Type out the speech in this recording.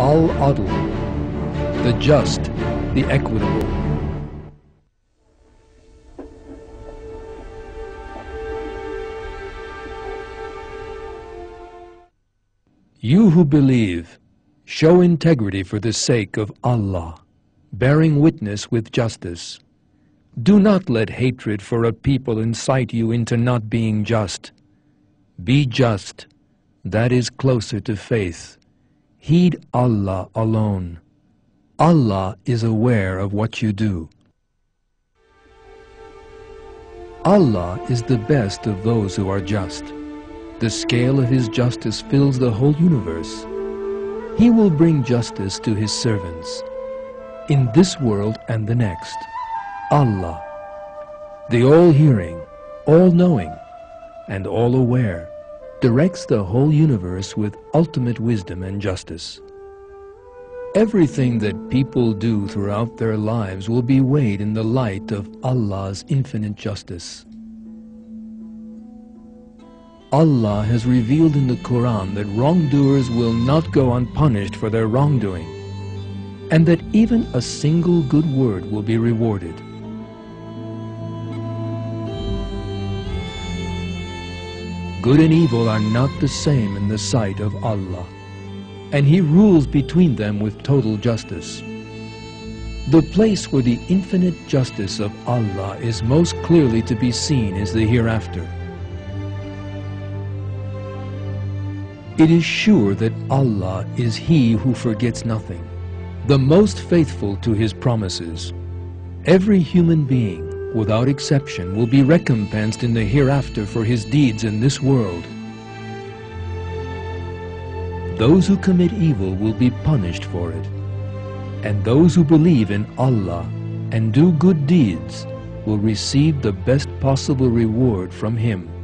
Al-Adl, the just, the equitable. You who believe, show integrity for the sake of Allah, bearing witness with justice. Do not let hatred for a people incite you into not being just. Be just, that is closer to faith. Heed Allah alone. Allah is aware of what you do. Allah is the best of those who are just. The scale of His justice fills the whole universe. He will bring justice to His servants, in this world and the next. Allah, the all-hearing, all-knowing, and all-aware, directs the whole universe with ultimate wisdom and justice. Everything that people do throughout their lives will be weighed in the light of Allah's infinite justice. Allah has revealed in the Quran that wrongdoers will not go unpunished for their wrongdoing, and that even a single good word will be rewarded. Good and evil are not the same in the sight of Allah, and He rules between them with total justice. The place where the infinite justice of Allah is most clearly to be seen is the hereafter. It is sure that Allah is He who forgets nothing, the most faithful to His promises. Every human being, without exception, will be recompensed in the hereafter for his deeds in this world. Those who commit evil will be punished for it, and those who believe in Allah and do good deeds will receive the best possible reward from Him.